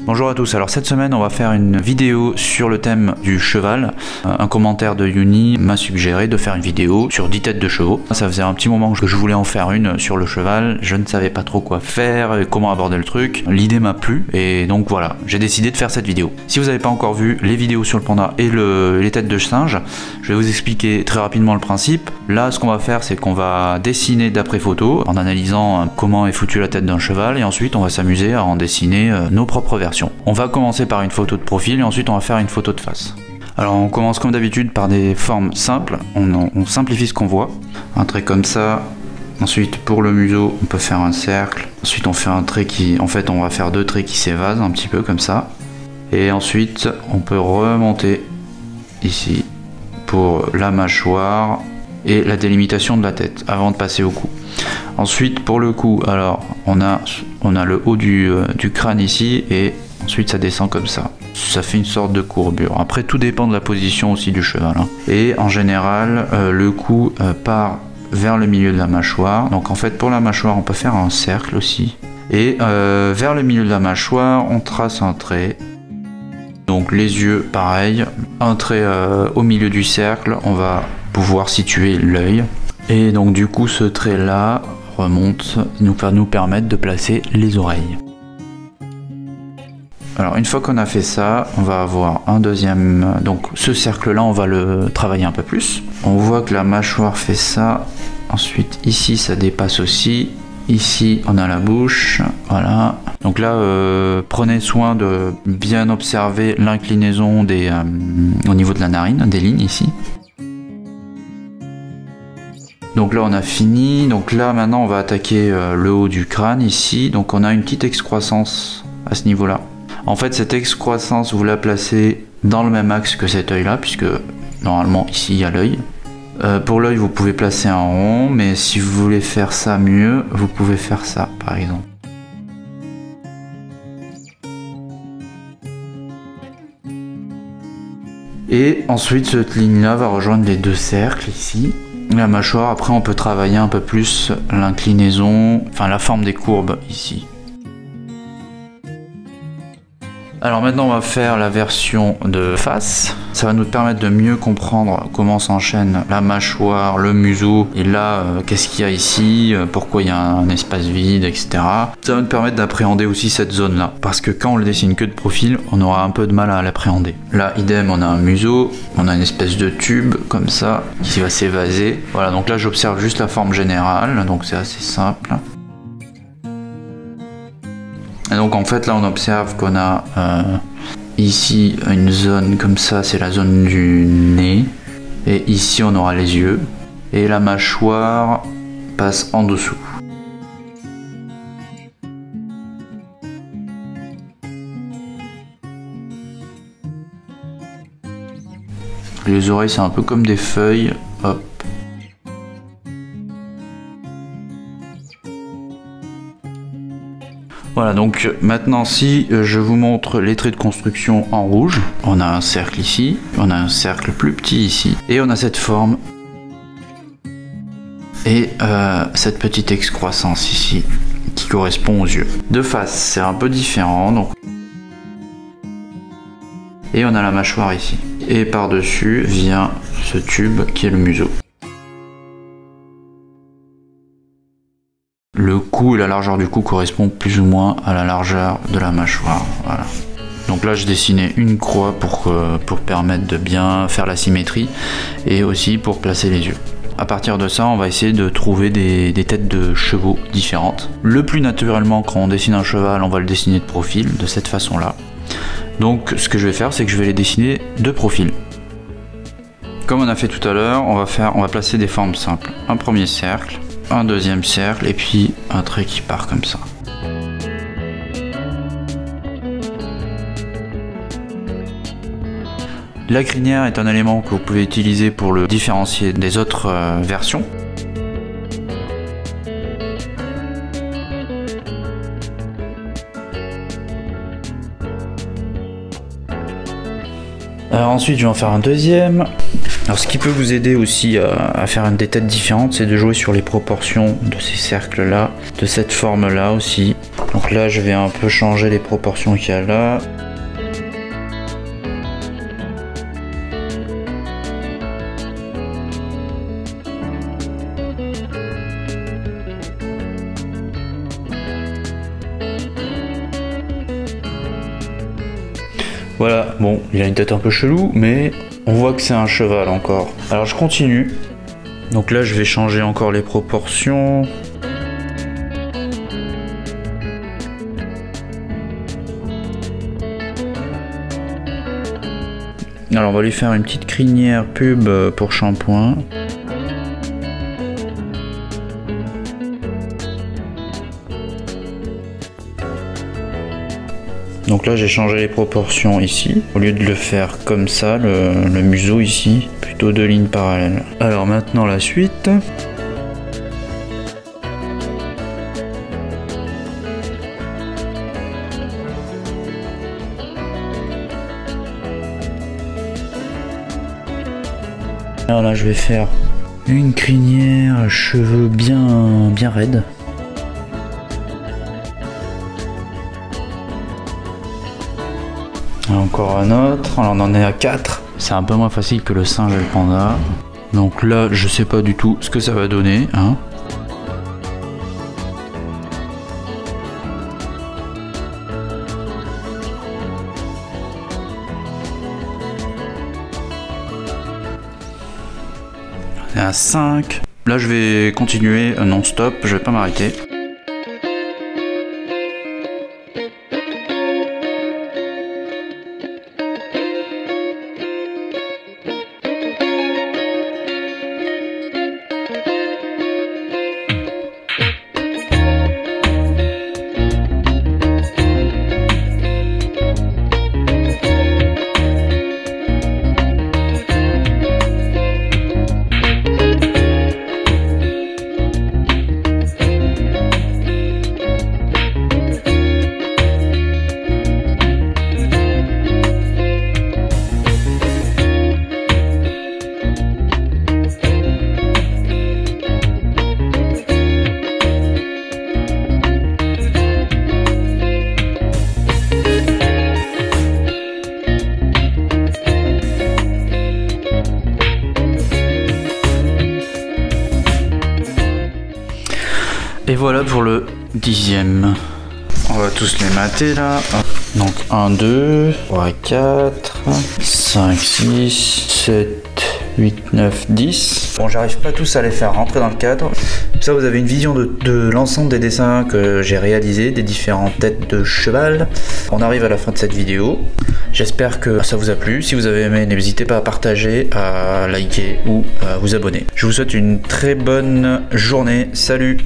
Bonjour à tous, alors cette semaine on va faire une vidéo sur le thème du cheval. Un commentaire de Yuni m'a suggéré de faire une vidéo sur 10 têtes de chevaux. Ça faisait un petit moment que je voulais en faire une sur le cheval, je ne savais pas trop quoi faire et comment aborder le truc. L'idée m'a plu et donc voilà, j'ai décidé de faire cette vidéo. Si vous n'avez pas encore vu les vidéos sur le panda et les têtes de singe, je vais vous expliquer très rapidement le principe. Là ce qu'on va faire c'est qu'on va dessiner d'après photo en analysant comment est foutue la tête d'un cheval et ensuite on va s'amuser à en dessiner nos propres versions. On va commencer par une photo de profil et ensuite on va faire une photo de face. Alors on commence comme d'habitude par des formes simples, on simplifie ce qu'on voit. Un trait comme ça, ensuite pour le museau on peut faire un cercle, ensuite on fait un trait qui... En fait on va faire deux traits qui s'évasent un petit peu comme ça. Et ensuite on peut remonter ici pour la mâchoire et la délimitation de la tête avant de passer au cou. Ensuite pour le cou, alors on a le haut du crâne ici et ensuite ça descend comme ça. Ça fait une sorte de courbure. Après tout dépend de la position aussi du cheval. Et en général le cou part vers le milieu de la mâchoire. Donc en fait pour la mâchoire on peut faire un cercle aussi. Et vers le milieu de la mâchoire on trace un trait. Donc les yeux pareil. Un trait au milieu du cercle, on va pouvoir situer l'œil. Et donc du coup ce trait là remonte, va nous permettre de placer les oreilles. Alors une fois qu'on a fait ça, on va avoir un deuxième, donc ce cercle là on va le travailler un peu plus. On voit que la mâchoire fait ça, ensuite ici ça dépasse aussi, ici on a la bouche, voilà. Donc là prenez soin de bien observer l'inclinaison au niveau de la narine, des lignes ici. Donc là on a fini, donc là maintenant on va attaquer le haut du crâne ici, donc on a une petite excroissance à ce niveau là. En fait cette excroissance vous la placez dans le même axe que cet œil là, puisque normalement ici il y a l'œil. Pour l'œil vous pouvez placer un rond, mais si vous voulez faire ça mieux, vous pouvez faire ça par exemple. Et ensuite cette ligne là va rejoindre les deux cercles ici. La mâchoire, après on peut travailler un peu plus l'inclinaison, enfin la forme des courbes ici. Alors maintenant on va faire la version de face. Ça va nous permettre de mieux comprendre comment s'enchaîne la mâchoire, le museau, et là qu'est-ce qu'il y a ici, pourquoi il y a un espace vide, etc. Ça va nous permettre d'appréhender aussi cette zone là, parce que quand on le dessine que de profil, on aura un peu de mal à l'appréhender. Là idem, on a un museau, on a une espèce de tube comme ça, qui va s'évaser. Voilà, donc là j'observe juste la forme générale, donc c'est assez simple. Et donc en fait là on observe qu'on a ici une zone comme ça, c'est la zone du nez, et ici on aura les yeux, et la mâchoire passe en dessous. Les oreilles c'est un peu comme des feuilles, hop. Voilà, donc maintenant si je vous montre les traits de construction en rouge, on a un cercle ici, on a un cercle plus petit ici, et on a cette forme, et cette petite excroissance ici, qui correspond aux yeux. De face, c'est un peu différent, donc... Et on a la mâchoire ici. Et par-dessus vient ce tube qui est le museau. Le cou et la largeur du cou correspondent plus ou moins à la largeur de la mâchoire. Voilà. Donc là, je dessinais une croix pour permettre de bien faire la symétrie et aussi pour placer les yeux. À partir de ça, on va essayer de trouver des têtes de chevaux différentes. Le plus naturellement, quand on dessine un cheval, on va le dessiner de profil, de cette façon-là. Donc ce que je vais faire, c'est que je vais les dessiner de profil. Comme on a fait tout à l'heure, on va placer des formes simples. Un premier cercle. Un deuxième cercle et puis un trait qui part comme ça. La crinière est un élément que vous pouvez utiliser pour le différencier des autres versions. Alors ensuite je vais en faire un deuxième. Alors ce qui peut vous aider aussi à faire des têtes différentes, c'est de jouer sur les proportions de ces cercles là, de cette forme là aussi. Donc là je vais un peu changer les proportions qu'il y a là. Voilà, bon, il a une tête un peu chelou, mais on voit que c'est un cheval encore. Alors je continue. Donc là, je vais changer encore les proportions. Alors on va lui faire une petite crinière pub pour shampoing. Donc là j'ai changé les proportions ici, au lieu de le faire comme ça, le museau ici, plutôt deux lignes parallèles. Alors maintenant la suite. Alors là je vais faire une crinière cheveux bien raides. Encore un autre, alors on en est à 4. C'est un peu moins facile que le singe et le panda. Donc là, je sais pas du tout ce que ça va donner, hein. On est à 5. Là, je vais continuer non-stop, je vais pas m'arrêter. Et voilà pour le 10e. On va tous les mater là. Donc 1, 2, 3, 4, 5, 6, 7, 8, 9, 10. Bon, j'arrive pas tous à les faire rentrer dans le cadre. Comme ça, vous avez une vision de l'ensemble des dessins que j'ai réalisés, des différentes têtes de cheval. On arrive à la fin de cette vidéo. J'espère que ça vous a plu. Si vous avez aimé, n'hésitez pas à partager, à liker ou à vous abonner. Je vous souhaite une très bonne journée. Salut!